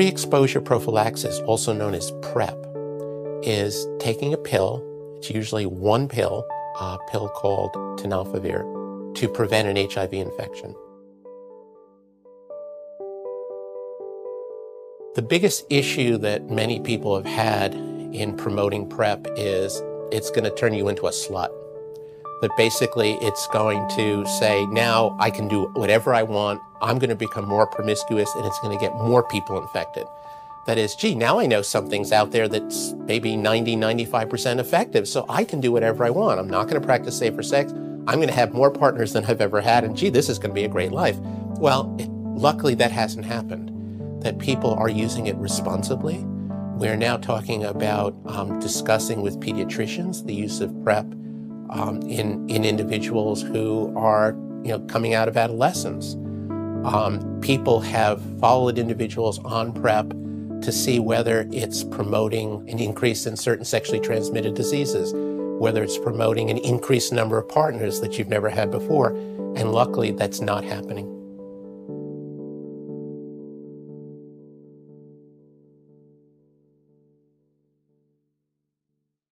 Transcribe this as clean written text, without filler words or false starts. Pre-exposure prophylaxis, also known as PrEP, is taking a pill, it's usually one pill, a pill called tenofovir, to prevent an HIV infection. The biggest issue that many people have had in promoting PrEP is it's going to turn you into a slut. That basically it's going to say, now I can do whatever I want, I'm going to become more promiscuous, and it's going to get more people infected. That is, gee, now I know something's out there that's maybe 90, 95% effective, so I can do whatever I want. I'm not going to practice safer sex. I'm going to have more partners than I've ever had, and gee, this is going to be a great life. Well, luckily that hasn't happened, that people are using it responsibly. We're now talking about discussing with pediatricians the use of PrEP in individuals who are coming out of adolescence. People have followed individuals on PrEP to see whether it's promoting an increase in certain sexually transmitted diseases, whether it's promoting an increased number of partners that you've never had before, and luckily that's not happening.